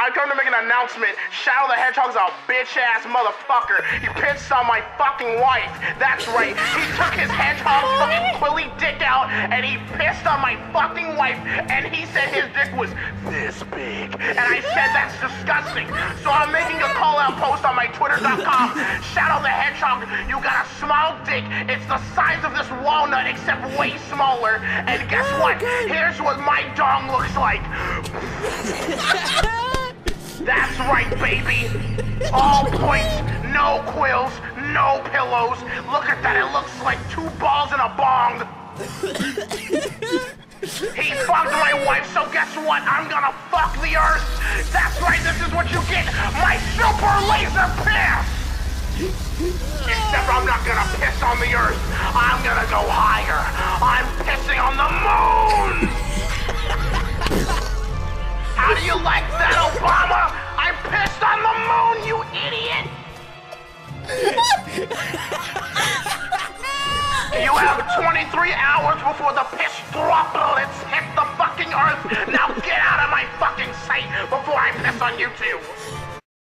I come to make an announcement. Shadow the Hedgehog's a bitch-ass motherfucker. He pissed on my fucking wife. That's right. He took his hedgehog fucking quilly dick out and he pissed on my fucking wife. And he said his dick was this big. And I said that's disgusting. So I'm making a call-out post on my Twitter.com. Shadow the Hedgehog, you got a small dick. It's the size of this walnut, except way smaller. And guess what? Here's what my dong looks like. That's right, baby. All points, no quills, no pillows. Look at that, it looks like two balls in a bong. He fucked my wife, so guess what? I'm gonna fuck the earth. That's right, this is what you get, my super laser piss. Except I'm not gonna piss on the earth. I'm gonna go higher. I'm pissing on the moon. How do you like that, Obama? I pissed on the moon, you idiot! You have 23 hours before the piss droplets hit the fucking earth. Now get out of my fucking sight before I piss on you too.